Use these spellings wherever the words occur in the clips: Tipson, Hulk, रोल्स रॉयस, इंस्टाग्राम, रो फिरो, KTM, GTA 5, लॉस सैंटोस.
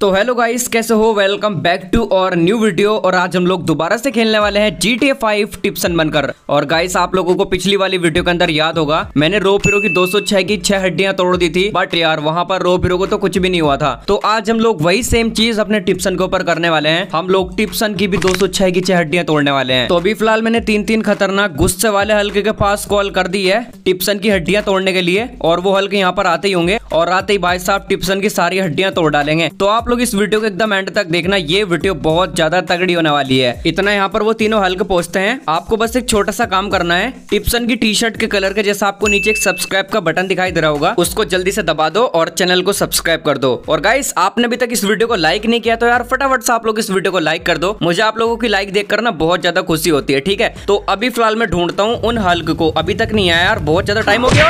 तो hello guys, कैसे हो? Welcome back to our new video. और आज हम लोग दोबारा से खेलने वाले हैं GTA 5 टिप्सन बनकर। और गाइस, आप लोगों को पिछली वाली वीडियो के अंदर याद होगा मैंने रो फिरो की 206 की 6 हड्डियां तोड़ दी थी, बट यार वहां पर रो फिरो को तो कुछ भी नहीं हुआ था। तो आज हम लोग वही सेम चीज अपने टिप्सन के ऊपर करने वाले हैं। हम लोग टिप्सन की भी 206 की 6 हड्डियां तोड़ने वाले हैं। तो अभी फिलहाल मैंने 3-3 खतरनाक गुस्से वाले हल्के के पास कॉल कर दी है टिप्सन की हड्डियां तोड़ने के लिए, और वो हल्के यहाँ पर आते ही होंगे और आते ही भाई साहब टिप्सन की सारी हड्डियां तोड़ डालेंगे। तो आप लोग इस वीडियो को एकदम एंड तक देखना, ये वीडियो बहुत ज्यादा तगड़ी होने वाली है। इतना यहाँ पर वो तीनों हल्के पहुंचते हैं। आपको बस एक छोटा सा काम करना है, टिप्सन की टी शर्ट के कलर के जैसा आपको नीचे एक सब्सक्राइब का बटन दिखाई दे रहा होगा, उसको जल्दी से दबा दो और चैनल को सब्सक्राइब कर दो। और गाइस, आपने अभी तक इस वीडियो को लाइक नहीं किया तो यार फटाफट से आप लोग इस वीडियो को लाइक कर दो। मुझे आप लोगों की लाइक देख कर ना बहुत ज्यादा खुशी होती है, ठीक है। तो अभी फिलहाल मैं ढूंढता हूँ उन हल्क को, अभी तक नहीं आया यार, बहुत ज्यादा टाइम हो गया।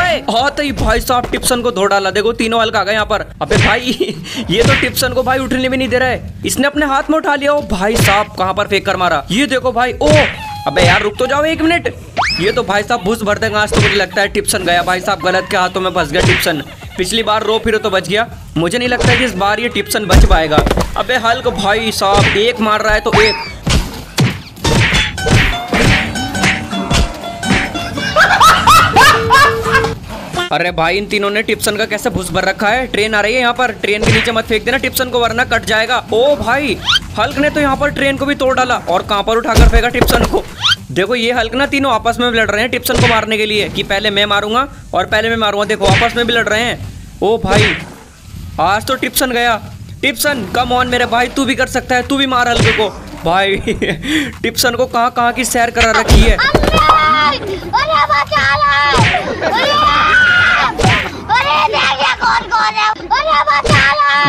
भाई साहब टिप्सन को धो डाला, देखो तीनों हल्का आ गए यहाँ पर। अबे भाई ये तो टिप्सन को भाई उठने भी नहीं दे रहा है, इसने अपने हाथ में उठा लिया। ओ भाई साहब कहाँ पर फेंक कर मारा, ये देखो भाई। ओ अबे यार रुक तो जाओ एक मिनट, ये तो भाई साहब भूस भर देगा आज तो। मुझे लगता है टिप्सन गया भाई साहब, गलत के हाथों में फंस गया टिप्सन। पिछली बार रो फिरो तो बच गया, मुझे नहीं लगता कि इस बार ये टिप्सन बच पाएगा। अबे हल्क भाई साहब एक मार रहा है तो एक, अरे भाई इन तीनों ने टिप्सन का कैसे भूस भर रखा है। ट्रेन आ रही है यहाँ पर, ट्रेन के नीचे मत फेंक देना टिप्सन को वरना कट जाएगा। ओ भाई हल्क ने तो यहाँ पर ट्रेन को भी तोड़ डाला और कहाँ पर उठाकर फेंका टिप्सन को। देखो ये हल्क ना तीनों आपस में भी लड़ रहे हैं टिप्सन को मारने के लिए कि पहले मैं मारूंगा और पहले मैं मारूंगा, देखो आपस में भी लड़ रहे हैं। ओ भाई आज तो टिप्सन गया। टिप्सन कम ऑन मेरे भाई, तू भी कर सकता है, तू भी मार हल्क को। भाई टिप्सन को कहाँ कहाँ की सैर करा रखी है।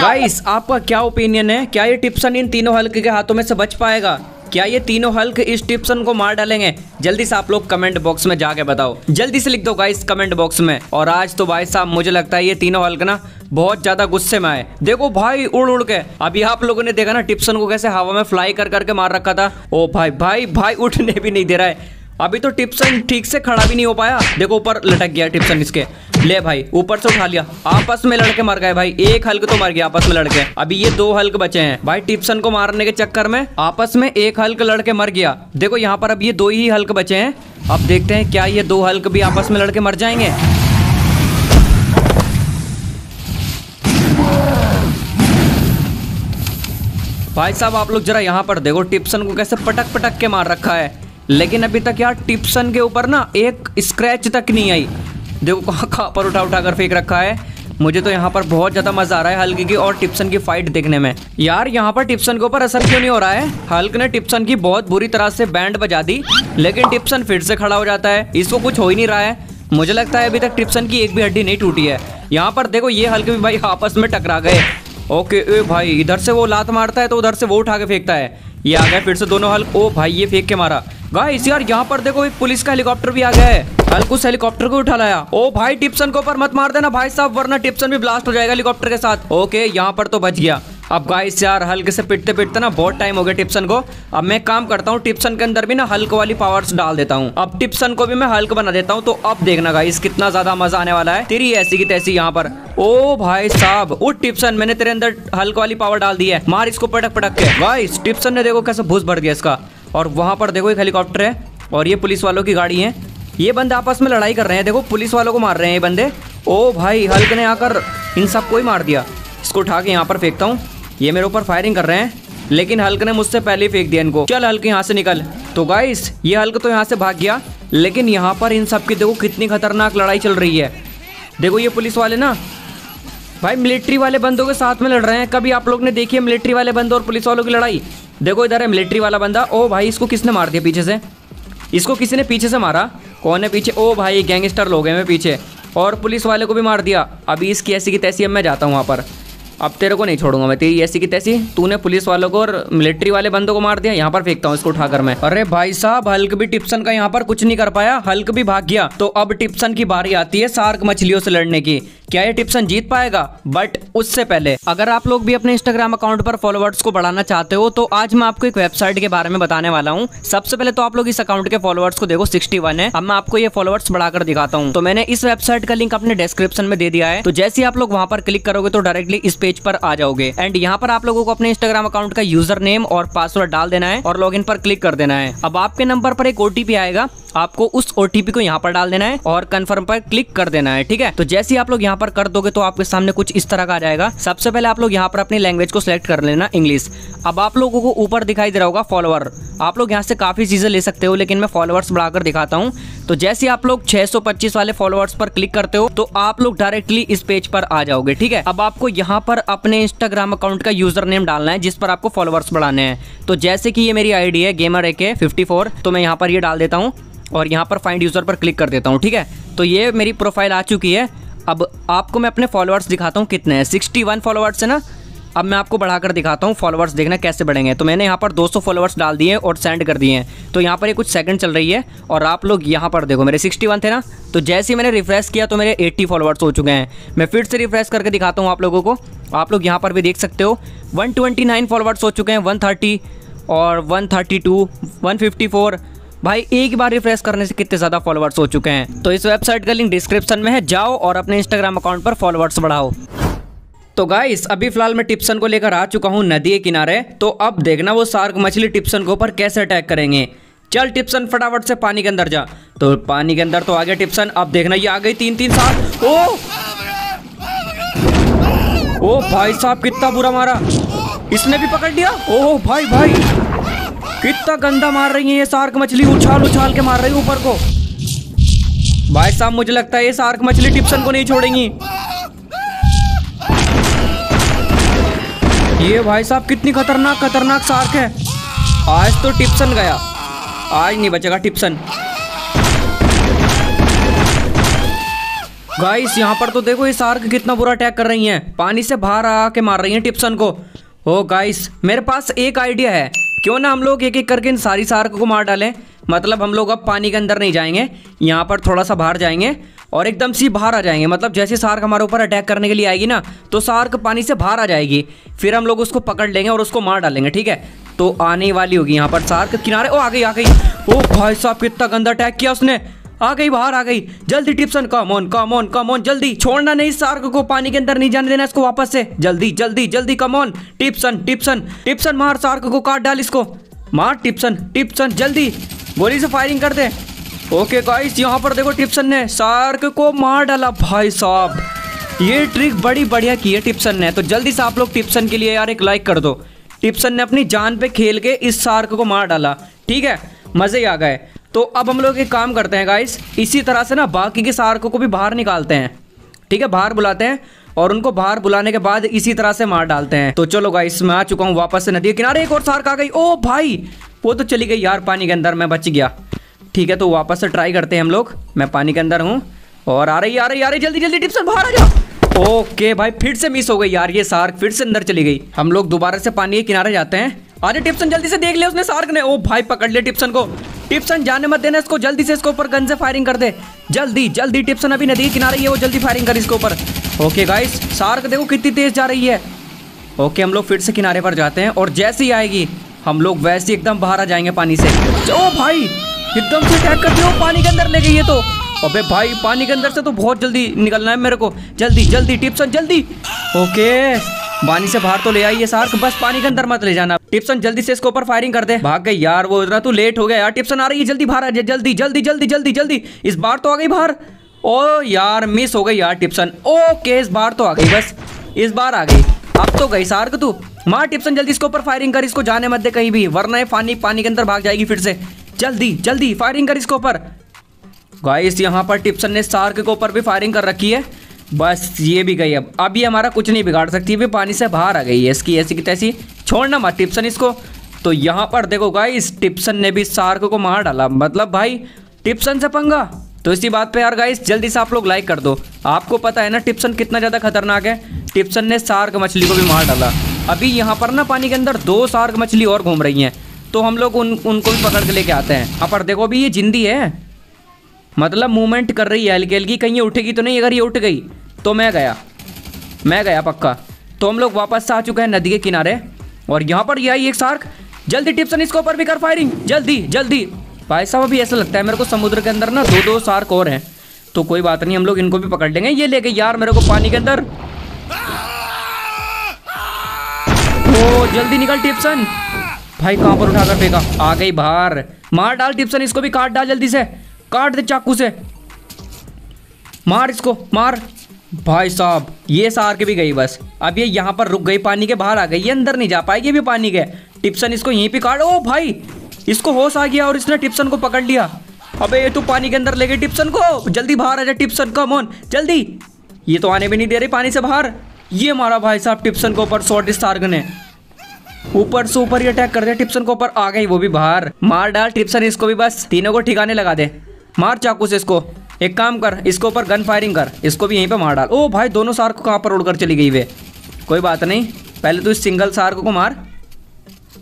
गाइस आपका क्या ओपिनियन है, क्या ये टिप्सन इन तीनों हल्क के हाथों में से बच पाएगा? क्या ये तीनों हल्क इस टिप्सन को मार डालेंगे? जल्दी से आप लोग कमेंट बॉक्स में जाके बताओ, जल्दी से लिख दो गाइस कमेंट बॉक्स में। और आज तो भाई साहब मुझे लगता है ये तीनों हल्क ना बहुत ज्यादा गुस्से में आए। देखो भाई उड़ उड़ के, अभी आप लोगों ने देखा ना टिप्सन को कैसे हवा में फ्लाई कर करके मार रखा था। ओ भाई भाई भाई उठने भी नहीं दे रहा है, अभी तो टिप्सन ठीक से खड़ा भी नहीं हो पाया। देखो ऊपर लटक गया टिप्सन, इसके ले भाई ऊपर से उठा लिया। आपस में लड़के मर गए भाई, एक हल्क तो मर गया आपस में लड़के। अभी ये दो हल्क बचे हैं भाई, टिप्सन को मारने के चक्कर में आपस में एक हल्क लड़के मर गया। देखो यहाँ पर अब ये दो ही हल्क बचे हैं, अब देखते हैं क्या ये दो हल्क भी आपस में लड़के मर जाएंगे। भाई साहब आप लोग जरा यहाँ पर देखो टिप्सन को कैसे पटक पटक के मार रखा है, लेकिन अभी तक यार टिप्सन के ऊपर ना एक स्क्रैच तक नहीं आई। देखो कहाँ पर उठा उठा कर फेंक रखा है। मुझे तो यहाँ पर बहुत ज़्यादा मज़ा आ रहा है हल्क की और टिप्सन की फाइट देखने में। यार यहाँ पर टिप्सन के ऊपर असर क्यों नहीं हो रहा है? हल्क ने टिप्सन की बहुत बुरी तरह से बैंड बजा दी, लेकिन टिप्सन फिर से खड़ा हो जाता है, इसको कुछ हो ही नहीं रहा है। मुझे लगता है अभी तक टिप्सन की एक भी हड्डी नहीं टूटी है। यहाँ पर देखो ये हल्क भी भाई आपस में टकरा गए। ओके भाई, इधर से वो लात मारता है तो उधर से वो उठा के फेंकता है। ये आ गया फिर से दोनों हल्क। ओ भाई ये फेंक के मारा। गाइस यार यहाँ पर देखो एक पुलिस का हेलीकॉप्टर भी आ गया है, हल्क उस हेलीकॉप्टर को उठा लाया। ओ भाई टिप्सन को ऊपर मत मार देना भाई साहब, वरना टिप्सन भी ब्लास्ट हो जाएगा हेलीकॉप्टर के साथ। ओके यहाँ पर तो बच गया। अब गाइस यार हल्क से पिटते पिटते ना बहुत टाइम हो गया टिप्सन को। अब मैं काम करता हूँ टिप्सन के अंदर भी ना हल्क वाली पावर्स डाल देता हूँ, अब टिप्सन को भी मैं हल्क बना देता हूँ। तो अब देखना गाइस कितना ज्यादा मजा आने वाला है, तेरी ऐसी की तैसी यहाँ पर। ओ भाई साहब उठ टिप्सन, मैंने तेरे अंदर हल्क वाली पावर डाल दी है, मार इसको पटक पटक के। गाइस टिप्सन ने देखो कैसे भूस भर दिया इसका। और वहाँ पर देखो एक हेलीकॉप्टर है और ये पुलिस वालों की गाड़ी है। ये बंदे आपस में लड़ाई कर रहे हैं, देखो पुलिस वालों को मार रहे हैं ये बंदे। ओ भाई हल्क ने आकर इन सबको ही मार दिया। इसको उठा के यहाँ पर फेंकता हूँ, ये मेरे ऊपर फायरिंग कर रहे हैं लेकिन हल्क ने मुझसे पहले ही फेंक दिया इनको। चल हल्क यहाँ से निकल। तो गाइस ये हल्क तो यहाँ से भाग गया, लेकिन यहाँ पर इन सब की देखो कितनी खतरनाक लड़ाई चल रही है। देखो ये पुलिस वाले ना भाई मिलिट्री वाले बंदों के साथ में लड़ रहे हैं। कभी आप लोग ने देखी है मिलिट्री वाले बंदों और पुलिस वालों की लड़ाई? देखो इधर है मिलिट्री वाला बंदा। ओ भाई इसको किसने मार दिया पीछे से, इसको किसी ने पीछे से मारा। कौन है पीछे? ओ भाई गैंगस्टर लोग हैं पीछे, और पुलिस वाले को भी मार दिया। अभी इसकी ऐसी की तैसी, अब मैं जाता हूँ वहाँ पर, अब तेरे को नहीं छोड़ूंगा मैं, तेरी ऐसी की तैसी। तूने पुलिस वालों को और मिलिट्री वाले बंदों को मार दिया, यहाँ पर फेंकता हूँ इसको उठाकर मैं। अरे भाई साहब हल्क भी टिप्सन का यहाँ पर कुछ नहीं कर पाया, हल्क भी भाग गया। तो अब टिप्सन की बारी आती है सार्क मछलियों से लड़ने की। क्या ये टिप्सन जीत पाएगा? बट उससे पहले अगर आप लोग भी अपने इंस्टाग्राम अकाउंट पर फॉलोअर्स को बढ़ाना चाहते हो तो आज मैं आपको एक वेबसाइट के बारे में बताने वाला हूँ। सबसे पहले तो आप लोग इस अकाउंट के फॉलोअर्स को देखो 61 है, अब मैं आपको ये फॉलोअर्स बढ़ाकर दिखाता हूँ। तो मैंने इस वेबसाइट का लिंक अपने डिस्क्रिप्शन में दे दिया है, तो जैसे आप लोग वहाँ पर क्लिक करोगे तो डायरेक्टली इस पेज पेज पर आ जाओगे एंड यहाँ पर आप लोगों को अपने इंस्टाग्राम अकाउंट का यूजर नेम और पासवर्ड डाल देना है और लॉगिन पर क्लिक कर देना है। अब आपके नंबर पर एक ओटीपी आएगा, आपको उस ओटीपी को यहाँ पर डाल देना है और कंफर्म पर क्लिक कर देना है। ठीक है, तो जैसे ही आप लोग यहाँ पर कर दोगे तो आपके सामने कुछ इस तरह का आ जाएगा। सबसे पहले आप लोग यहाँ पर अपनी लैंग्वेज को सिलेक्ट कर लेना, इंग्लिश। अब आप लोगों को ऊपर दिखाई दे रहा होगा फॉलोअर, आप लोग यहाँ से काफी चीजें ले सकते हो, लेकिन मैं फॉलोअर्स बढ़ाकर दिखाता हूँ। तो जैसे आप लोग 625 वाले फॉलोअर्स पर क्लिक करते हो तो आप लोग डायरेक्टली इस पेज पर आ जाओगे। ठीक है, अब आपको यहाँ पर अपने इंस्टाग्राम अकाउंट का यूजर नेम डालना है जिस पर आपको फॉलोअर्स बढ़ाने हैं। तो जैसे कि ये मेरी आईडी है gamer AK 54, तो मैं यहाँ पर ये डाल देता हूँ और यहाँ पर फाइंड यूजर पर क्लिक कर देता हूँ। ठीक है, तो ये मेरी प्रोफाइल आ चुकी है। अब आपको मैं अपने फॉलोअर्स दिखाता हूँ कितने हैं, 61 फॉलोअर्स है ना। अब मैं आपको बढ़ाकर दिखाता हूँ फॉलोअर्स, देखना कैसे बढ़ेंगे। तो मैंने यहाँ पर 200 फॉलोअर्स डाल दिए और सेंड कर दिए हैं। तो यहाँ पर ये कुछ सेकंड चल रही है और आप लोग यहाँ पर देखो, मेरे 61 थे ना, तो जैसे ही मैंने रिफ्रेश किया तो मेरे 80 फॉलोअर्स हो चुके हैं। मैं फिर से रिफ्रेश करके दिखाता हूँ आप लोगों को, आप लोग यहाँ पर भी देख सकते हो 129 फॉलोअर्स हो चुके हैं, 130 और 132, 154। भाई एक बार रिफ्रेश करने से कितने ज़्यादा फॉलोअर्स हो चुके हैं। तो इस वेबसाइट का लिंक डिस्क्रिप्शन में है, जाओ और अपने इंस्टाग्राम अकाउंट पर फॉलोअर्स बढ़ाओ। तो गाइस अभी फिलहाल मैं टिप्सन को लेकर आ चुका हूँ नदी के किनारे। तो अब देखना वो शार्क मछली टिप्सन के ऊपर कैसे अटैक करेंगे। चल टिप्सन फटाफट से पानी के अंदर जा। तो पानी के अंदर तो आ गया टिप्सन। अब देखना ये आ गई 3-3 साथ। ओ भाई साहब कितना बुरा मारा, इसने भी पकड़ लिया। ओह भाई भाई कितना गंदा मार रही है ये शार्क मछली, उछाल उछाल के मार रही है ऊपर को। भाई साहब मुझे लगता है ये शार्क मछली टिप्सन को नहीं छोड़ेंगी। ये भाई साहब कितनी खतरनाक खतरनाक शार्क है। आज तो टिप्सन गया, आज नहीं बचेगा टिप्सन। गाइस यहाँ पर तो देखो ये शार्क कितना बुरा अटैक कर रही हैं, पानी से बाहर आके मार रही हैं टिप्सन को। ओ गाइस मेरे पास एक आइडिया है, क्यों ना हम लोग एक एक करके इन सारी शार्क को मार डालें। मतलब हम लोग अब पानी के अंदर नहीं जाएंगे, यहाँ पर थोड़ा सा बाहर जाएंगे और एकदम सी बाहर आ जाएंगे। मतलब जैसे शार्क हमारे ऊपर अटैक करने के लिए आएगी ना, तो शार्क पानी से बाहर आ जाएगी, फिर हम लोग उसको पकड़ लेंगे और उसको मार डालेंगे। ठीक है, तो आने वाली होगी यहाँ पर शार्क किनारे। ओ आ गई ओ भाई साहब कितना गंदा अटैक किया उसने। आ गई बाहर आ गई, जल्दी टिप्सन, come on come on come on, जल्दी छोड़ना नहीं शार्क को, पानी के अंदर नहीं जाने देना इसको वापस से। जल्दी जल्दी जल्दी कम ऑन टिप्सन टिप्सन टिप्सन, मार शार्क को, काट डाल इसको, मार टिप्सन टिप्सन, जल्दी गोली से फायरिंग कर दे। ओके गाइस यहाँ पर देखो टिप्सन ने शार्क को मार डाला। भाई साहब ये ट्रिक बड़ी बढ़िया की है टिप्सन ने। तो जल्दी से आप लोग टिप्सन के लिए यार एक लाइक कर दो। टिप्सन ने अपनी जान पे खेल के इस शार्क को मार डाला। ठीक है, मज़े ही आ गए। तो अब हम लोग एक काम करते हैं गाइस, इसी तरह से ना बाकी के शार्क को भी बाहर निकालते हैं। ठीक है, बाहर बुलाते हैं और उनको बाहर बुलाने के बाद इसी तरह से मार डालते हैं। तो चलो गाइस मैं आ चुका हूँ वापस से नदी के किनारे। एक और शार्क आ गई। ओ भाई वो तो चली गई यार पानी के अंदर, मैं बच गया। ठीक है, तो वापस से ट्राई करते हैं हम लोग। मैं पानी के अंदर हूँ और आ रही आ रही आ रही, जल्दी जल्दी टिप्सन बाहर आ जाओ। ओके भाई फिर से मिस हो गई यार, ये शार्क फिर से अंदर चली गई। हम लोग दोबारा से पानी के किनारे जाते हैं। अरे टिप्सन जल्दी से, देख लिया उसने शार्क ने। ओ भाई पकड़ ले टिप्सन को, टिप्सन जाने मत देना इसको, जल्दी से इसके ऊपर गन से फायरिंग कर दे। जल्दी जल्दी टिप्सन अभी नदी के किनारे ही है, वो जल्दी फायरिंग कर इसके ऊपर। ओके गाइस शार्क देखो कितनी तेज जा रही है। ओके हम लोग फिर से किनारे पर जाते हैं और जैसे ही आएगी हम लोग वैसे ही एकदम बाहर आ जाएंगे पानी से। ओ भाई एकदम से अटैक करती हो, पानी के अंदर ले गई है तो। अबे भाई पानी के अंदर से तो बहुत जल्दी निकलना है मेरे को, जल्दी जल्दी टिप्सन जल्दी। ओके पानी से बाहर तो ले आई है शार्क, बस पानी के अंदर मत ले जाना। टिप्सन जल्दी से इसके ऊपर फायरिंग कर दे। भाग गई यार वो, इतना तो लेट हो गया यार। टिप्सन आ रही है, जल्दी बाहर आ जाए, जल्दी जल्दी जल्दी जल्दी जल्दी। इस बार तो आ गई बाहर। ओ यार मिस हो गई यार टिप्सन। ओके इस बार तो आ गई, बस इस बार आ गई। अब तो गई शार्क, तू मार टिप्सन जल्दी इसके ऊपर फायरिंग कर, इसको जाने मत दे कहीं भी, वरना ये पानी के अंदर भाग जाएगी फिर से। जल्दी जल्दी फायरिंग कर इसके ऊपर। गाइस यहाँ पर टिप्सन ने शार्क के ऊपर भी फायरिंग कर रखी है। बस ये भी गई, अब ये हमारा कुछ नहीं बिगाड़ सकती, भी पानी से बाहर आ गई है। इसकी ऐसी की तैसी, छोड़ना मत टिप्सन इसको। तो यहाँ पर देखो गाइस टिप्सन ने भी शार्क को मार डाला। मतलब भाई टिप्सन से पंगा। तो इसी बात पे यार गाइस जल्दी से आप लोग लाइक कर दो। आपको पता है ना टिप्सन कितना ज़्यादा खतरनाक है, टिप्सन ने शार्क मछली को भी मार डाला। अभी यहाँ पर ना पानी के अंदर 2 शार्क मछली और घूम रही हैं, तो हम लोग उनको भी पकड़ के लेके आते हैं। यहाँ पर देखो अभी ये जिंदी है, मतलब मूवमेंट कर रही है हल्की हल्की, कहीं ये उठेगी तो नहीं। अगर ये उठ गई तो मैं गया पक्का। तो हम लोग वापस आ चुके हैं नदी के किनारे और यहाँ पर यही एक शार्क। जल्दी टिप्सन इसके ऊपर भी कर फायरिंग, जल्दी जल्दी। भाई साहब अभी ऐसा लगता है मेरे को समुद्र के अंदर ना 2-2 शार्क और हैं, तो कोई बात नहीं हम लोग इनको भी पकड़ लेंगे। ये ले गई यार मेरे को पानी के अंदर। ओ जल्दी निकल टिप्सन। भाई कहाँ पर उठाकर फेंका। आ गई बाहर। मार डाल टिप्सन, इसको भी काट डाल जल्दी से, काट दे चाकू से, मार इसको मार। भाई साहब ये सार के भी गई बस। अब ये यहाँ पर रुक गई, पानी के बाहर आ गई, ये अंदर नहीं जा पाएगी भी पानी के। टिप्सन इसको यहीं पे काट। ओ भाई इसको होश आ गया और इसने टिप्सन को पकड़ लिया। अबे ये तो पानी के अंदर ले गई टिप्सन को। जल्दी बाहर आ जा टिप्सन, कम ऑन जल्दी। ये तो आने भी नहीं दे रही पानी से बाहर। ये मारा भाई साहब टिप्सन के ऊपर शॉर्ट स्टार्क ने, ऊपर से ऊपर ही अटैक कर दिया टिप्सन के ऊपर। आ गई वो भी बाहर। मार डाल टिप्सन इसको भी, बस तीनों को ठिकाने लगा दे। मार चाकू से इसको। एक काम कर इसके ऊपर गन फायरिंग कर, इसको भी यहीं पे मार डाल। ओ भाई दोनों सार्क को कहाँ पर उड़कर चली गई वे। कोई बात नहीं, पहले तो इस सिंगल सार्क को मार।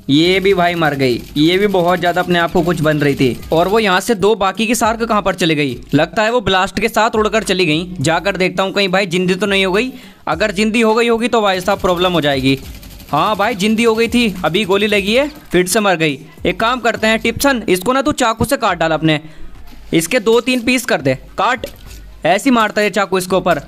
ये भी भाई मर गई, ये भी बहुत ज़्यादा अपने आप को कुछ बन रही थी। और वो यहाँ से दो बाकी की सार्क कहाँ पर चली गई, लगता है वो ब्लास्ट के साथ उड़कर चली गई। जाकर देखता हूँ कहीं भाई जिंदी तो नहीं हो गई। अगर जिंदी हो गई होगी तो भाई साहब प्रॉब्लम हो जाएगी। हाँ भाई जिंदी हो गई थी, अभी गोली लगी है फिर से मर गई। एक काम करते हैं टिप्सन, इसको ना तो चाकू से काट डाल अपने, इसके दो तीन पीस कर दे, काट। ऐसी मारता है चाकू इसके ऊपर।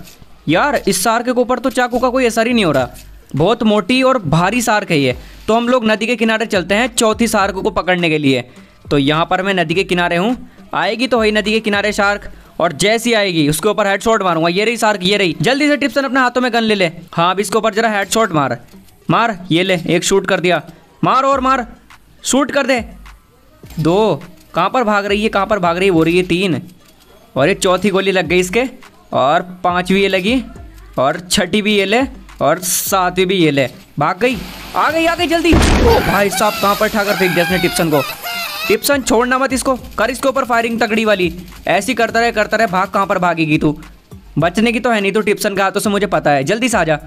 यार इस सार्क के ऊपर तो चाकू का कोई असर ही नहीं हो रहा, बहुत मोटी और भारी सार्क है ये। तो हम लोग नदी के किनारे चलते हैं चौथी सार्क को पकड़ने के लिए। तो यहाँ पर मैं नदी के किनारे हूँ। आएगी तो वही नदी के किनारे शार्क, और जैसी आएगी उसके ऊपर हेडशॉट मारूंगा। ये रही सार्क, ये रही। जल्दी से टिप्सन अपने हाथों में गन ले ले। हाँ अब इसके ऊपर जरा हेडशॉट मार, मार। ये ले एक शूट कर दिया, मार और मार, शूट कर दे। दो, कहाँ पर भाग रही है, कहाँ पर भाग रही है, हो रही है तीन। और ये चौथी गोली लग गई इसके, और पाँचवीं ये लगी, और छठी भी ये ले, और सातवीं भी ये ले। भाग गई, आ गई आ गई जल्दी। ओ भाई साहब कहाँ पर ठाकर फेंक दिया इसने टिप्सन को। टिप्सन छोड़ना मत इसको, कर इसके ऊपर फायरिंग तगड़ी वाली। ऐसी करता रहे करता रहे। भाग, कहाँ पर भागेगी तू, बचने की तो है नहीं। तो टिप्सन के हाथों से मुझे पता है, जल्दी से आ जा।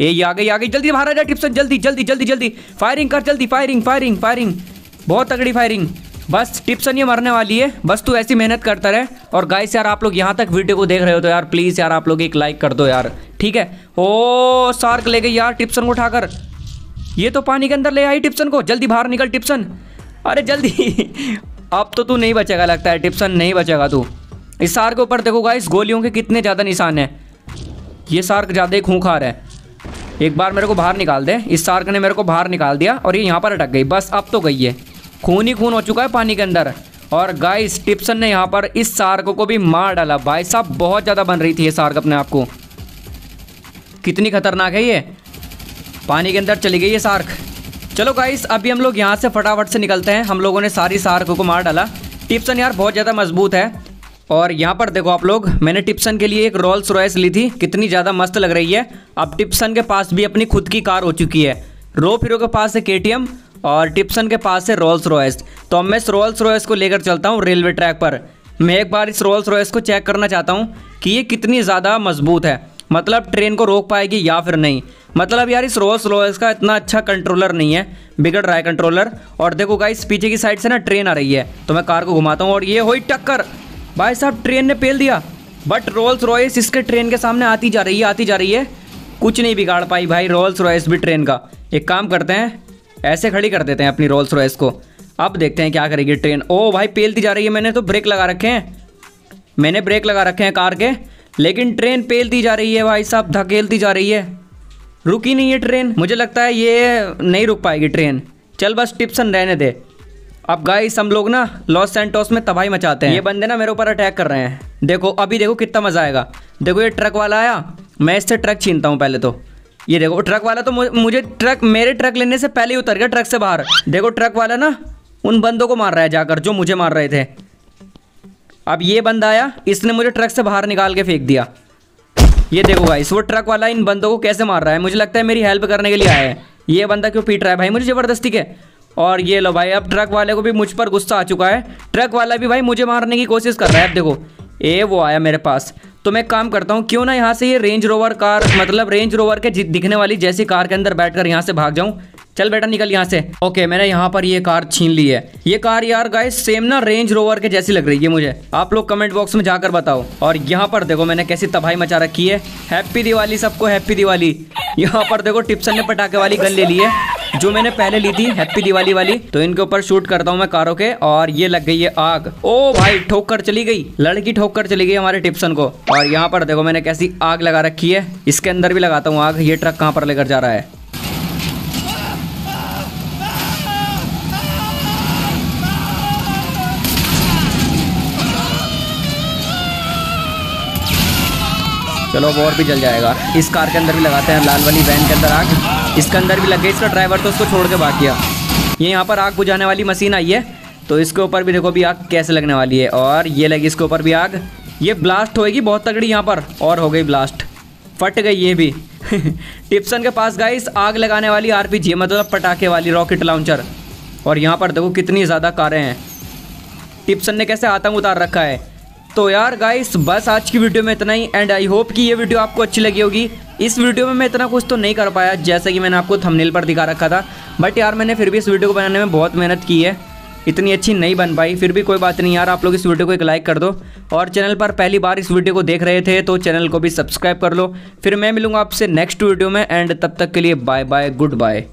ये आ गई आ गई, जल्दी बाहर आ जा टिप्सन, जल्दी जल्दी जल्दी जल्दी। फायरिंग कर जल्दी, फायरिंग फायरिंग फायरिंग, बहुत तगड़ी फायरिंग। बस टिप्सन ये मरने वाली है, बस तू ऐसी मेहनत करता रहे। और गाइस यार आप लोग यहाँ तक वीडियो को देख रहे हो तो यार प्लीज़ यार आप लोग एक लाइक कर दो यार, ठीक है। ओ सार्क ले गई यार टिप्सन को उठाकर, ये तो पानी के अंदर ले आई टिप्सन को। जल्दी बाहर निकल टिप्सन, अरे जल्दी। अब तो तू नहीं बचेगा लगता है टिप्सन, नहीं बचेगा तू। इस सार्क के ऊपर देखो गाइस गोलियों के कितने ज़्यादा निशान हैं। ये सार्क ज़्यादा ही खूंखार है। एक बार मेरे को बाहर निकाल दे। इस सार्क ने मेरे को बाहर निकाल दिया और ये यहाँ पर अटक गई। बस अब तो गई है, खून ही खून हो चुका है पानी के अंदर। और गाइस टिप्सन ने यहाँ पर इस सार्क को भी मार डाला। भाई साहब बहुत ज़्यादा बन रही थी ये सार्क अपने आप को, कितनी खतरनाक है ये। पानी के अंदर चली गई ये सार्क। चलो गाइस अभी हम लोग यहाँ से फटाफट से निकलते हैं। हम लोगों ने सारी सार्क को मार डाला। टिप्सन यार बहुत ज़्यादा मजबूत है। और यहाँ पर देखो आप लोग, मैंने टिप्सन के लिए एक रोल्स रॉयस ली थी, कितनी ज़्यादा मस्त लग रही है। अब टिप्सन के पास भी अपनी खुद की कार हो चुकी है। रो फिरो के पास है KTM और टिप्सन के पास है रोल्स रॉयस। तो अब मैं इस रोल्स रॉयस को लेकर चलता हूँ रेलवे ट्रैक पर। मैं एक बार इस रोल्स रॉयस को चेक करना चाहता हूँ कि ये कितनी ज़्यादा मजबूत है, मतलब ट्रेन को रोक पाएगी या फिर नहीं। मतलब यार इस रोल्स रॉयस का इतना अच्छा कंट्रोलर नहीं है, बिगड़ रहा है कंट्रोलर। और देखो गाइस पीछे की साइड से ना ट्रेन आ रही है, तो मैं कार को घुमाता हूँ और ये हुई टक्कर। भाई साहब ट्रेन ने पेल दिया, बट रोल्स रॉयस इसके ट्रेन के सामने आती जा रही है, आती जा रही है। कुछ नहीं बिगाड़ पाई भाई रोल्स रॉयस भी ट्रेन का। एक काम करते हैं ऐसे खड़ी कर देते हैं अपनी रोल्स रॉयस को, अब देखते हैं क्या करेगी ट्रेन। ओ भाई पेलती जा रही है, मैंने तो ब्रेक लगा रखे हैं, मैंने ब्रेक लगा रखे हैं कार के, लेकिन ट्रेन पेलती जा रही है भाई साहब, धकेलती जा रही है। रुकी नहीं है ट्रेन, मुझे लगता है ये नहीं रुक पाएगी ट्रेन। चल बस टिप्सन रहने दे। अब गाइस हम लोग ना लॉस सैंटोस में तबाही मचाते हैं। ये बंदे ना मेरे ऊपर अटैक कर रहे हैं, देखो अभी देखो कितना मज़ा आएगा। देखो ये ट्रक वाला आया, मैं इससे ट्रक छीनता हूँ पहले तो। ये देखो ट्रक वाला तो मुझे ट्रक, मेरे ट्रक लेने से पहले ही उतर गया ट्रक से बाहर। देखो ट्रक वाला ना उन बंदों को मार रहा है जाकर जो मुझे मार रहे थे। अब ये बंदा आया, इसने मुझे ट्रक से बाहर निकाल के फेंक दिया। ये देखो गाइस वो ट्रक वाला इन बंदों को कैसे मार रहा है, मुझे लगता है मेरी हेल्प करने के लिए आया है। ये बंदा क्यों पीट रहा है भाई मुझे ज़बरदस्ती के। और ये लो भाई अब ट्रक वाले को भी मुझ पर गुस्सा आ चुका है, ट्रक वाला भी भाई मुझे मारने की कोशिश कर रहा है। अब देखो ए वो आया मेरे पास, तो मैं काम करता हूँ क्यों ना यहाँ से ये रेंज रोवर कार, मतलब रेंज रोवर के दिखने वाली जैसी कार के अंदर बैठकर यहाँ से भाग जाऊँ। चल बेटा निकल यहाँ से। ओके मैंने यहाँ पर ये कार छीन ली है। ये कार यार गाइस सेम ना रेंज रोवर के जैसी लग रही है मुझे, आप लोग कमेंट बॉक्स में जाकर बताओ। और यहाँ पर देखो मैंने कैसी तबाही मचा रखी है। हैप्पी दिवाली सबको, हैप्पी दिवाली। यहाँ पर देखो टिप्सन ने पटाखे वाली गन ले ली है जो मैंने पहले ली थी हैप्पी दिवाली वाली। तो इनके ऊपर शूट करता हूँ मैं कारों के, और ये लग गई है आग। ओ भाई ठोक कर चली गई, लड़की ठोक कर चली गई हमारे टिप्सन को। और यहाँ पर देखो मैंने कैसी आग लगा रखी है, इसके अंदर भी लगाता हूँ आग। ये ट्रक कहाँ पर लेकर जा रहा है, चलो वो और भी जल जाएगा। इस कार के अंदर भी लगाते हैं, लाल वाली वैन के अंदर आग, इसके अंदर भी लगे। इसका ड्राइवर तो उसको छोड़ के बाकी है। ये यहाँ पर आग बुझाने वाली मशीन आई है, तो इसके ऊपर भी देखो भी आग कैसे लगने वाली है। और ये लगी इसके ऊपर भी आग, ये ब्लास्ट होएगी बहुत तगड़ी यहाँ पर। और हो गई ब्लास्ट, फट गई ये भी। टिप्सन के पास गाइस आग लगाने वाली आरपीजी मतलब पटाखे वाली रॉकेट लॉन्चर। और यहाँ पर देखो कितनी ज़्यादा कारें हैं, टिप्सन ने कैसे आतंक उतार रखा है। तो यार गाइस बस आज की वीडियो में इतना ही, एंड आई होप कि ये वीडियो आपको अच्छी लगी होगी। इस वीडियो में मैं इतना कुछ तो नहीं कर पाया जैसा कि मैंने आपको थंबनेल पर दिखा रखा था, बट यार मैंने फिर भी इस वीडियो को बनाने में बहुत मेहनत की है। इतनी अच्छी नहीं बन पाई फिर भी कोई बात नहीं यार, आप लोग इस वीडियो को एक लाइक कर दो। और चैनल पर पहली बार इस वीडियो को देख रहे थे तो चैनल को भी सब्सक्राइब कर लो। फिर मैं मिलूंगा आपसे नेक्स्ट वीडियो में, एंड तब तक के लिए बाय बाय, गुड बाय।